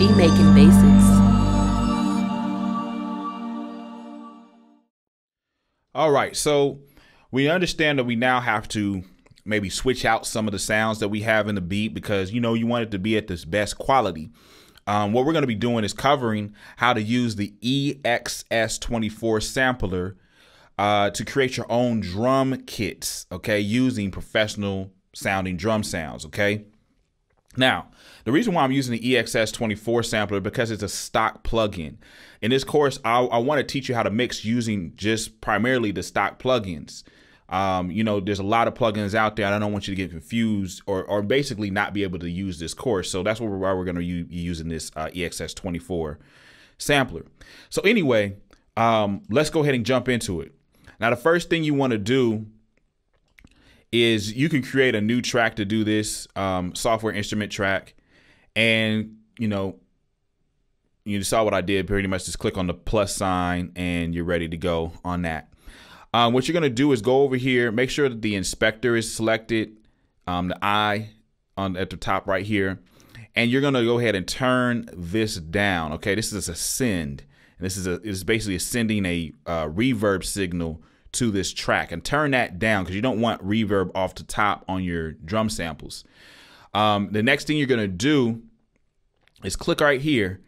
Beat Making Basics. All right, so we understand that we now have to maybe switch out some of the sounds that we have in the beat because, you know, you want it to be at this best quality. What we're going to be doing is covering how to use the EXS24 sampler to create your own drum kits, okay, using professional sounding drum sounds, okay? Now, the reason why I'm using the EXS24 sampler because it's a stock plugin. In this course, I want to teach you how to mix using just primarily the stock plugins. You know, there's a lot of plugins out there. I don't want you to get confused or basically not be able to use this course. So that's why we're going to be using this EXS24 sampler. So anyway, let's go ahead and jump into it. Now, the first thing you want to do is you can create a new track to do this, software instrument track. And, you know, you saw what I did pretty much. Just click on the plus sign and you're ready to go on that. What you're going to do is go over here, make sure that the inspector is selected, the eye at the top right here, and you're going to go ahead and turn this down. Okay, this is a send, and this is basically sending a reverb signal to this track, and turn that down because you don't want reverb off the top on your drum samples. The next thing you're going to do is click right here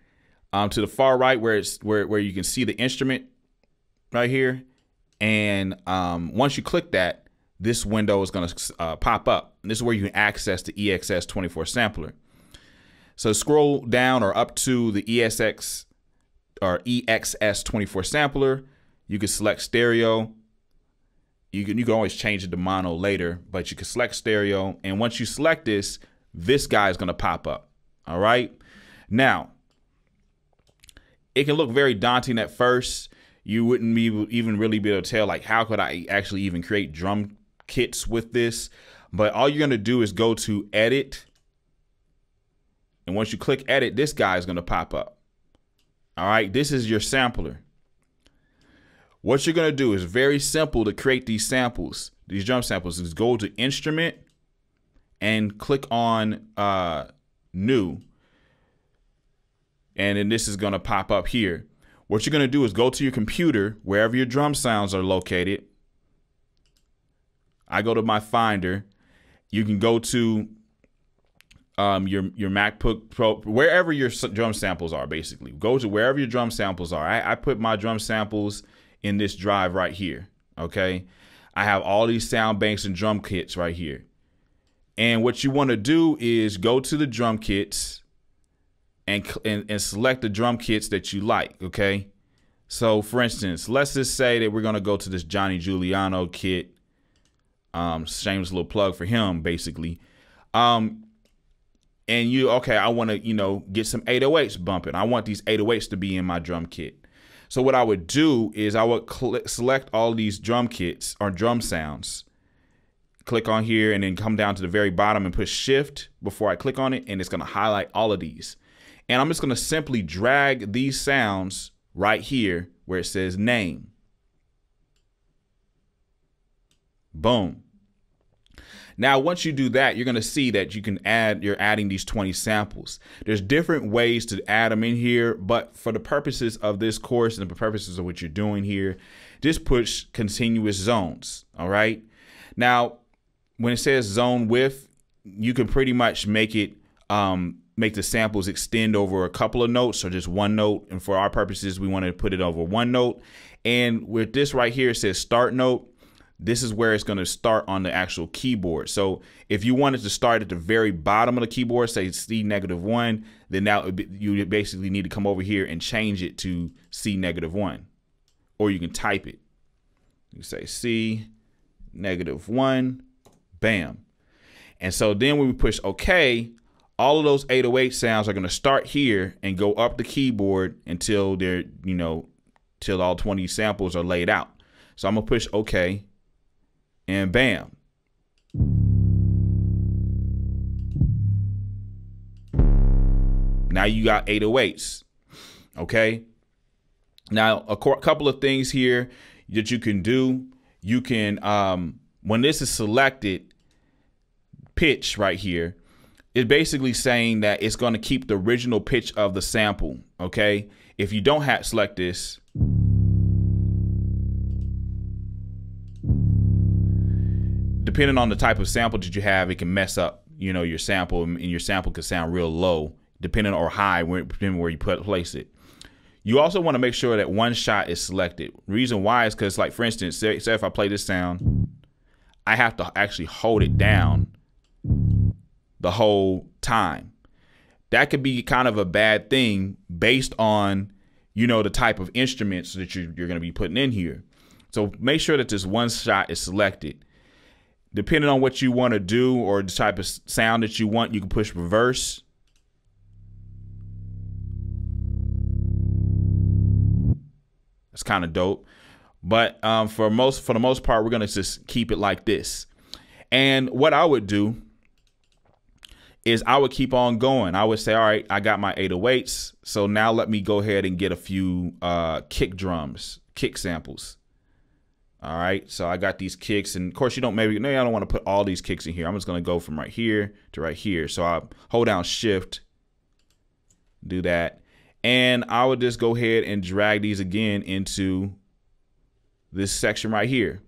to the far right where it's where you can see the instrument right here. And once you click that, this window is going to pop up. And this is where you can access the EXS24 sampler. So scroll down or up to the EXS24 sampler. You can select stereo. You can always change it to mono later, but you can select stereo. And once you select this, this guy is going to pop up. All right. Now, it can look very daunting at first. You wouldn't even really be able to tell, like, how could I actually even create drum kits with this? But all you're going to do is go to edit. And once you click edit, this guy is going to pop up. All right. This is your sampler. What you're going to do is very simple to create these samples, these drum samples. Just go to instrument and click on new. And then this is going to pop up here. What you're going to do is go to your computer, wherever your drum sounds are located. I go to my Finder. You can go to your MacBook Pro, wherever your drum samples are, basically. Go to wherever your drum samples are. I put my drum samples in this drive right here, okay? I have all these sound banks and drum kits right here. And what you want to do is go to the drum kits and select the drum kits that you like, okay? So, for instance, let's just say that we're going to go to this Johnny Juliano kit. Shameless little plug for him, basically. And you, okay, I want to, you know, get some 808s bumping. I want these 808s to be in my drum kit. So what I would do is I would select all these drum kits or drum sounds. Click on here and then come down to the very bottom and push shift before I click on it, and it's going to highlight all of these. And I'm just going to simply drag these sounds right here where it says name. Boom. Now, once you do that, you're going to see that you can add, you're adding these 20 samples. There's different ways to add them in here, but for the purposes of this course and the purposes of what you're doing here, just push continuous zones. All right. Now, when it says zone width, you can pretty much make it, make the samples extend over a couple of notes or just one note. And for our purposes, we want to put it over one note. And with this right here, it says start note. This is where it's going to start on the actual keyboard. So if you wanted to start at the very bottom of the keyboard, say C-1, then now you basically need to come over here and change it to C-1, or you can type it. You say C-1, bam. And so then when we push okay, all of those 808 sounds are going to start here and go up the keyboard until they're, you know, till all 20 samples are laid out. So I'm going to push OK and bam. Now you got 808s. OK. Now, a couple of things here that you can do. You can when this is selected, pitch right here. is basically saying that it's going to keep the original pitch of the sample. Okay, if you don't select this, depending on the type of sample that you have, it can mess up, you know, your sample, and your sample could sound real low, depending, or high, depending where you place it. You also want to make sure that one shot is selected. Reason why is because, like, for instance, say if I play this sound, I have to actually hold it down the whole time. That could be kind of a bad thing based on, you know, the type of instruments that you're going to be putting in here. So make sure that this one shot is selected. Depending on what you want to do or the type of sound that you want, you can push reverse. It's kind of dope, but for the most part, we're gonna just keep it like this. And what I would do is I would keep on going. I would say, all right, I got my 808s, so now let me go ahead and get a few kick drums, kick samples. All right, so I got these kicks, and of course maybe I don't want to put all these kicks in here. I'm just gonna go from right here to right here. So I hold down Shift, do that. And I would just go ahead and drag these again into this section right here.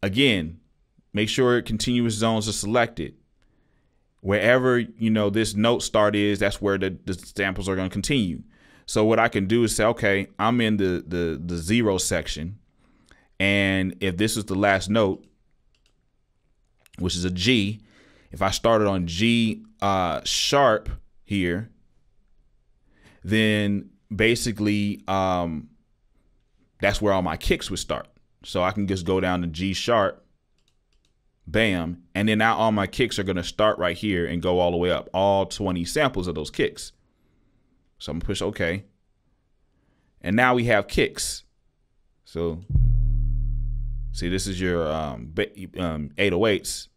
Again, make sure continuous zones are selected. Wherever, you know, this note start is, that's where the samples are going to continue. So what I can do is say, okay, I'm in the zero section. And if this is the last note, which is a G, if I started on G sharp here, then basically that's where all my kicks would start. So I can just go down to G sharp, bam, and then now all my kicks are gonna start right here and go all the way up, all 20 samples of those kicks. So I'm gonna push OK. And now we have kicks. So see, this is your 808s.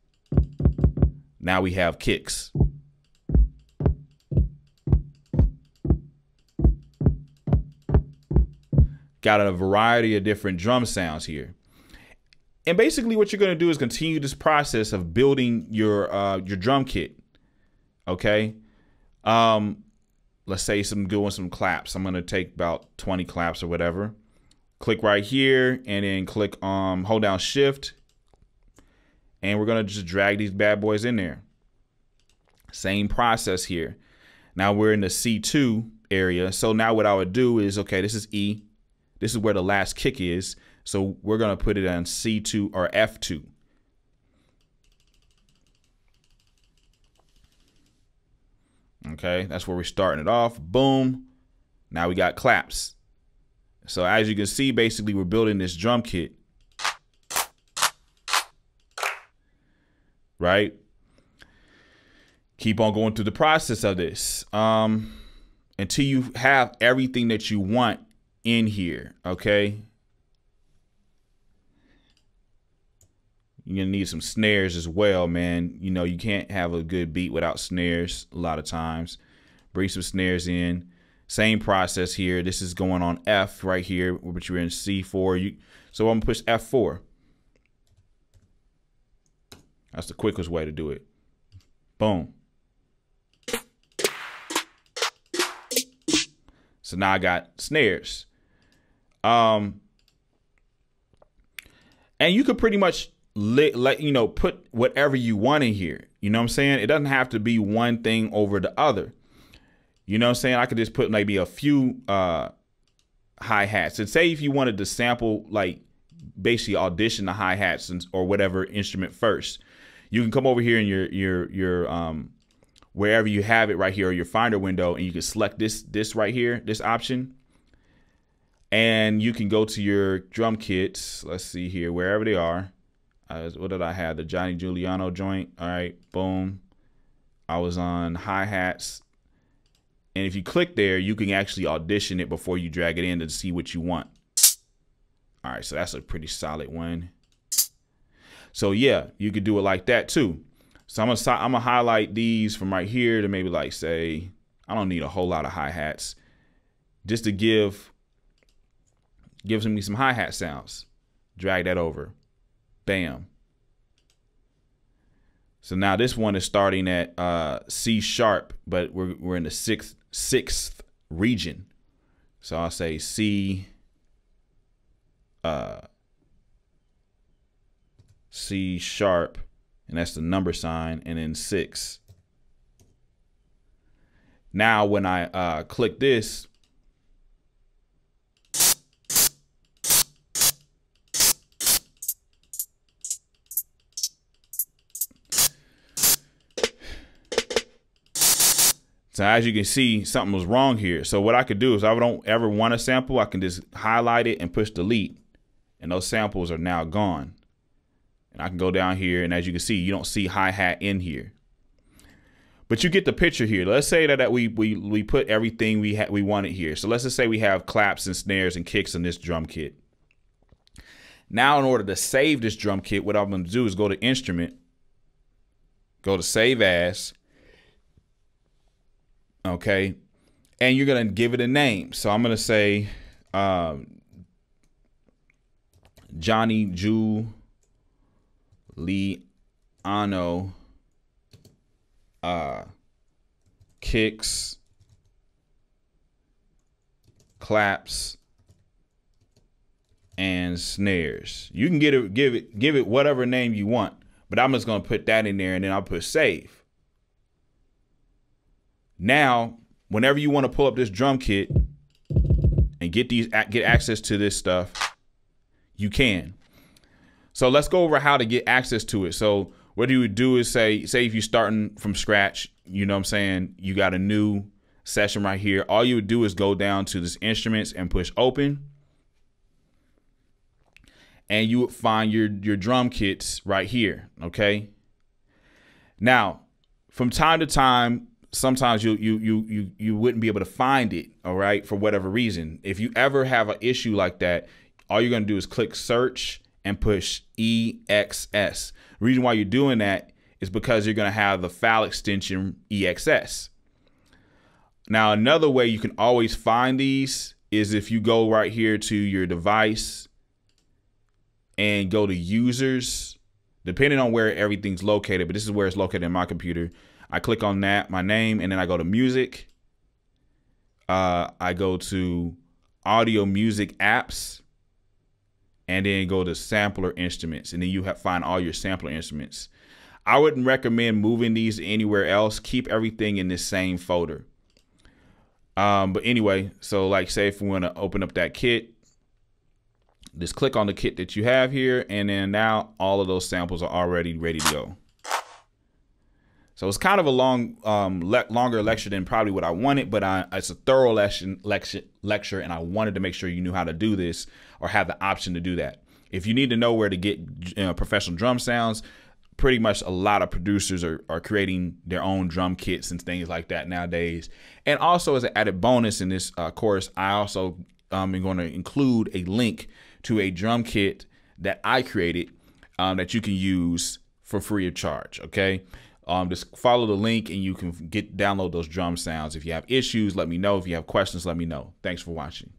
Now we have kicks. Got a variety of different drum sounds here. And basically what you're going to do is continue this process of building your drum kit. Okay. Let's say some good ones, some claps. I'm going to take about 20 claps or whatever. Click right here and then click, hold down Shift. And we're going to just drag these bad boys in there. Same process here. Now we're in the C2 area. So now what I would do is, okay, this is E. This is where the last kick is. So we're going to put it on C2 or F2. Okay, that's where we're starting it off. Boom. Now we got claps. So as you can see, basically we're building this drum kit. Right? Keep on going through the process of this until you have everything that you want in here. Okay, you're gonna need some snares as well, man. You know, you can't have a good beat without snares a lot of times. Bring some snares in. Same process here. This is going on F right here, but you're in C4. So I'm gonna push F4. That's the quickest way to do it. Boom. So now I got snares. And you could pretty much let you know, put whatever you want in here. You know what I'm saying? It doesn't have to be one thing over the other. You know what I'm saying? I could just put maybe a few hi-hats. And say if you wanted to sample, like, basically audition the hi-hats or whatever instrument first, you can come over here in your wherever you have it right here, or your finder window, and you can select this right here, this option. And you can go to your drum kits. Let's see here, wherever they are. What did I have? The Johnny Juliano joint. All right, boom. I was on hi-hats. And if you click there, you can actually audition it before you drag it in to see what you want. All right, so that's a pretty solid one. So yeah, you could do it like that too. So I'm gonna highlight these from right here to maybe, like, say, I don't need a whole lot of hi-hats, just to give me some hi-hat sounds. Drag that over. Bam. So now this one is starting at C sharp, but we're in the sixth region. So I'll say C sharp, and that's the number sign, and then 6. Now when I click this, so as you can see, something was wrong here. So what I could do is, I don't ever want a sample, I can just highlight it and push delete. And those samples are now gone. And I can go down here, and as you can see, you don't see hi-hat in here. But you get the picture here. Let's say that we put everything we wanted here. So let's just say we have claps and snares and kicks in this drum kit. Now in order to save this drum kit, what I'm gonna do is go to Instrument, go to Save As, okay, and you're gonna give it a name. So I'm gonna say Johnny Juliano kicks, claps, and snares. You can give it whatever name you want, but I'm just gonna put that in there, and then I'll put save. Now, whenever you want to pull up this drum kit and get access to this stuff, you can. So let's go over how to get access to it. So what you would do is say if you're starting from scratch, you know what I'm saying, you got a new session right here. All you would do is go down to this instruments and push open. And you would find your drum kits right here, okay? Now, from time to time, sometimes you wouldn't be able to find it, all right, for whatever reason. If you ever have an issue like that, all you're gonna do is click search and push EXS. The reason why you're doing that is because you're gonna have the file extension EXS. Now, another way you can always find these is if you go right here to your device and go to users, depending on where everything's located, but this is where it's located in my computer. I click on that, my name, and then I go to music. I go to audio music apps, and then go to sampler instruments, and then you find all your sampler instruments. I wouldn't recommend moving these anywhere else. Keep everything in this same folder. But anyway, so like say if we want to open up that kit, just click on the kit that you have here, and then now all of those samples are already ready to go. So it's kind of a long, longer lecture than probably what I wanted, but it's a thorough lecture, and I wanted to make sure you knew how to do this or have the option to do that. If you need to know where to get professional drum sounds, pretty much a lot of producers are creating their own drum kits and things like that nowadays. And also as an added bonus in this course, I also am going to include a link to a drum kit that I created that you can use for free of charge, okay? Just follow the link and you can download those drum sounds. If you have issues, let me know. If you have questions, let me know. Thanks for watching.